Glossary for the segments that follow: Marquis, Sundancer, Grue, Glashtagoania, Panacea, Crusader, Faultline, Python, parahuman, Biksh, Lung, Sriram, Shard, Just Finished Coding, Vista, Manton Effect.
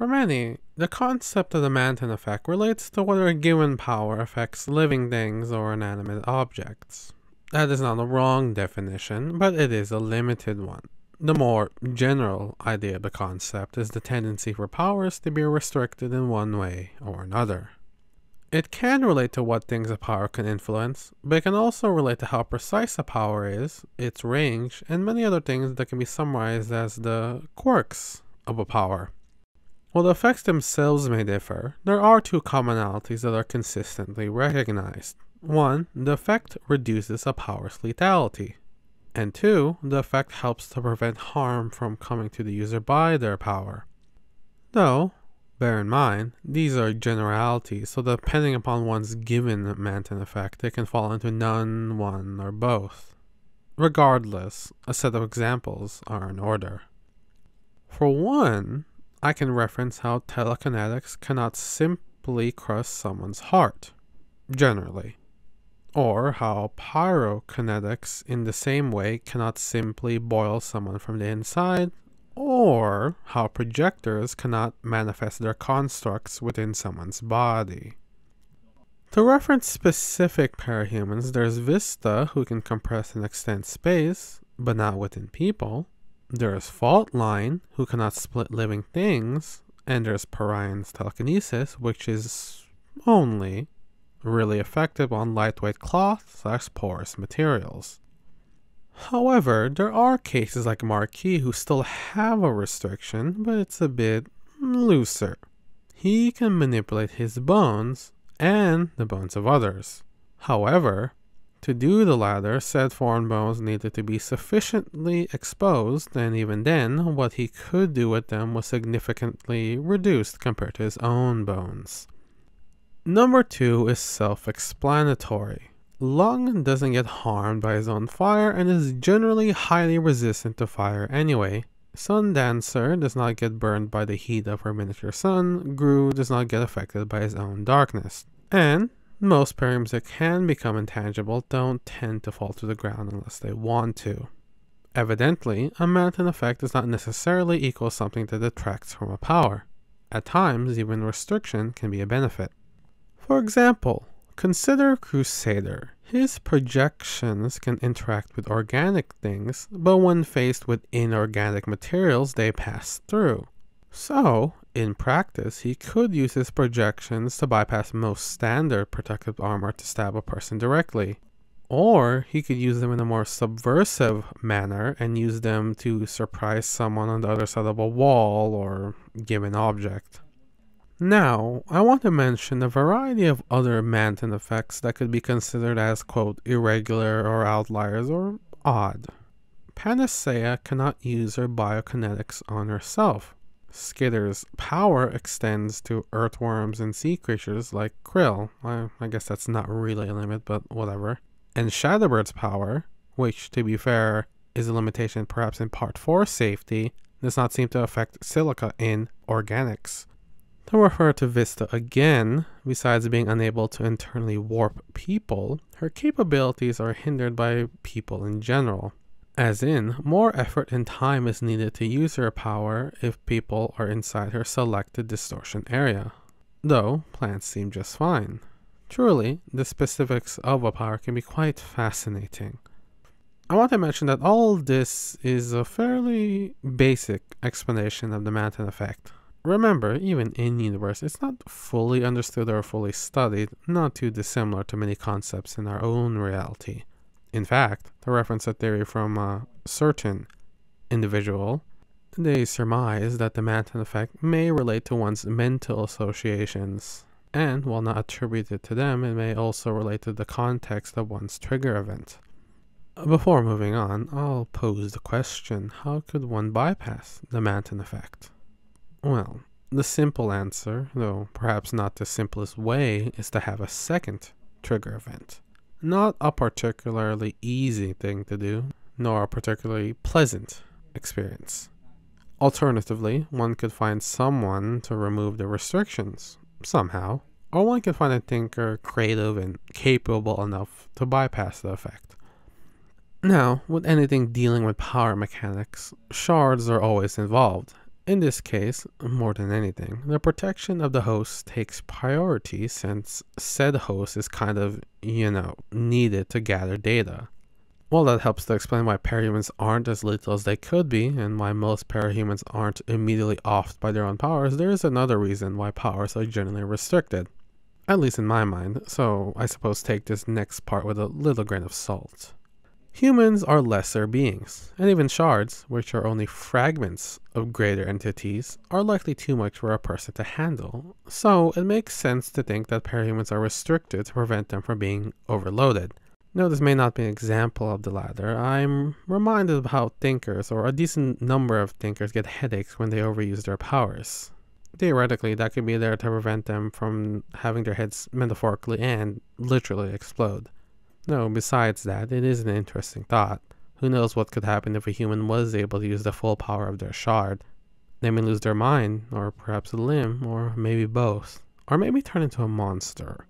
For many, the concept of the Manton effect relates to whether a given power affects living things or inanimate objects. That is not a wrong definition, but it is a limited one. The more general idea of the concept is the tendency for powers to be restricted in one way or another. It can relate to what things a power can influence, but it can also relate to how precise a power is, its range, and many other things that can be summarized as the quirks of a power. While the effects themselves may differ, there are two commonalities that are consistently recognized. 1. The effect reduces a power's lethality. And 2, the effect helps to prevent harm from coming to the user by their power. Though, bear in mind, these are generalities, so depending upon one's given Manton effect, they can fall into none, one, or both. Regardless, a set of examples are in order. For one, I can reference how telekinetics cannot simply crush someone's heart, generally. Or how pyrokinetics in the same way cannot simply boil someone from the inside, or how projectors cannot manifest their constructs within someone's body. To reference specific parahumans, there's Vista, who can compress and extend space, but not within people. There's Faultline, who cannot split living things, and there's Parian's telekinesis, which is only really effective on lightweight cloth/porous materials. However, there are cases like Marquis who still have a restriction, but it's a bit looser. He can manipulate his bones and the bones of others. However, to do the latter, said foreign bones needed to be sufficiently exposed, and even then, what he could do with them was significantly reduced compared to his own bones. Number 2 is self-explanatory. Lung doesn't get harmed by his own fire and is generally highly resistant to fire anyway. Sundancer does not get burned by the heat of her miniature sun. Grue does not get affected by his own darkness. And most parahumans that can become intangible don't tend to fall to the ground unless they want to. Evidently, a Manton effect does not necessarily equal something that detracts from a power. At times, even restriction can be a benefit. For example, consider Crusader. His projections can interact with organic things, but when faced with inorganic materials, they pass through. So, in practice, he could use his projections to bypass most standard protective armor to stab a person directly. Or, he could use them in a more subversive manner and use them to surprise someone on the other side of a wall or give an object. Now, I want to mention a variety of other Manton effects that could be considered as, quote, irregular or outliers or odd. Panacea cannot use her biokinetics on herself. Skitter's power extends to earthworms and sea creatures like krill. I guess that's not really a limit, but whatever. And Shadowbird's power, which, to be fair, is a limitation perhaps in part for safety, does not seem to affect silica in organics. To refer to Vista again, besides being unable to internally warp people, her capabilities are hindered by people in general. As in, more effort and time is needed to use her power if people are inside her selected distortion area. Though, plants seem just fine. Truly, the specifics of a power can be quite fascinating. I want to mention that all this is a fairly basic explanation of the Manton effect. Remember, even in universe, it's not fully understood or fully studied, not too dissimilar to many concepts in our own reality. In fact, to reference a theory from a certain individual, they surmise that the Manton effect may relate to one's mental associations, and while not attributed to them, it may also relate to the context of one's trigger event. Before moving on, I'll pose the question, how could one bypass the Manton effect? Well, the simple answer, though perhaps not the simplest way, is to have a second trigger event. Not a particularly easy thing to do, nor a particularly pleasant experience. Alternatively, one could find someone to remove the restrictions, somehow, or one could find a thinker creative and capable enough to bypass the effect. Now, with anything dealing with power mechanics, shards are always involved. In this case, more than anything, the protection of the host takes priority since said host is kind of, needed to gather data. Well, that helps to explain why parahumans aren't as lethal as they could be, and why most parahumans aren't immediately offed by their own powers. There is another reason why powers are generally restricted, at least in my mind, so I suppose take this next part with a little grain of salt. Humans are lesser beings, and even shards, which are only fragments of greater entities, are likely too much for a person to handle, so it makes sense to think that parahumans are restricted to prevent them from being overloaded. No, this may not be an example of the latter. I'm reminded of how thinkers, or a decent number of thinkers, get headaches when they overuse their powers. Theoretically, that could be there to prevent them from having their heads metaphorically and literally explode. No, besides that, it is an interesting thought. Who knows what could happen if a human was able to use the full power of their shard? They may lose their mind, or perhaps a limb, or maybe both. Or maybe turn into a monster.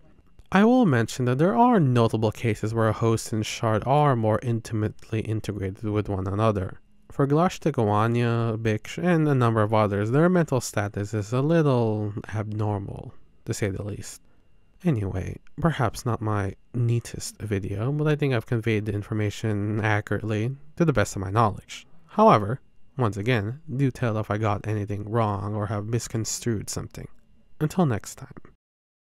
I will mention that there are notable cases where a host and shard are more intimately integrated with one another. For Glashtagoania, Biksh, and a number of others, their mental status is a little abnormal, to say the least. Anyway, perhaps not my neatest video, but I think I've conveyed the information accurately to the best of my knowledge. However, once again, do tell if I got anything wrong or have misconstrued something. Until next time.